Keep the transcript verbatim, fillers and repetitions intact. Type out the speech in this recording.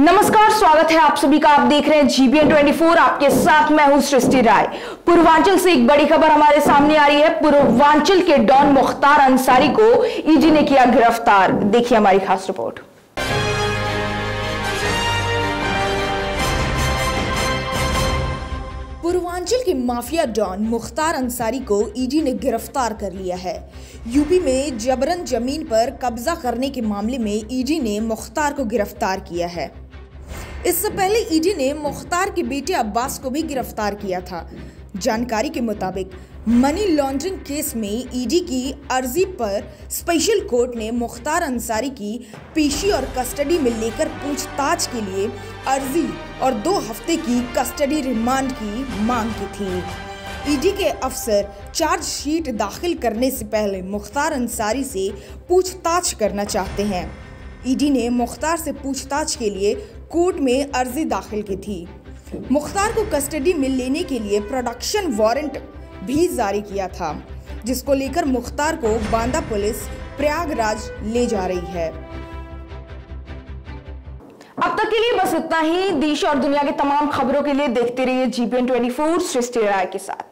नमस्कार, स्वागत है आप सभी का। आप देख रहे हैं जी बी एन चौबीस, आपके साथ मैं हूं सृष्टि राय। पूर्वांचल से एक बड़ी खबर हमारे सामने आ रही है। पूर्वांचल के डॉन मुख्तार अंसारी को ईडी ने किया गिरफ्तार। देखिए हमारी खास रिपोर्ट। पूर्वांचल के माफिया डॉन मुख्तार अंसारी को ईडी ने गिरफ्तार कर लिया है। यूपी में जबरन जमीन पर कब्जा करने के मामले में ईडी ने मुख्तार को गिरफ्तार किया है। इससे पहले ईडी ने मुख्तार के बेटे अब्बास को भी गिरफ्तार किया था। जानकारी के मुताबिक मनी लॉन्ड्रिंग केस में ईडी की अर्जी पर स्पेशल कोर्ट ने मुख्तार अंसारी की पेशी और कस्टडी में लेकर पूछताछ के लिए अर्जी और दो हफ्ते की कस्टडी रिमांड की मांग की थी। ईडी के अफसर चार्जशीट दाखिल करने से पहले मुख्तार अंसारी से पूछताछ करना चाहते हैं। ईडी ने मुख्तार से पूछताछ के लिए कोर्ट में अर्जी दाखिल की थी। मुख्तार को कस्टडी में लेने के लिए प्रोडक्शन वारंट भी जारी किया था, जिसको लेकर मुख्तार को बांदा पुलिस प्रयागराज ले जा रही है। अब तक के लिए बस इतना ही। देश और दुनिया के तमाम खबरों के लिए देखते रहिए जी बी एन चौबीस सृष्टि राय के साथ।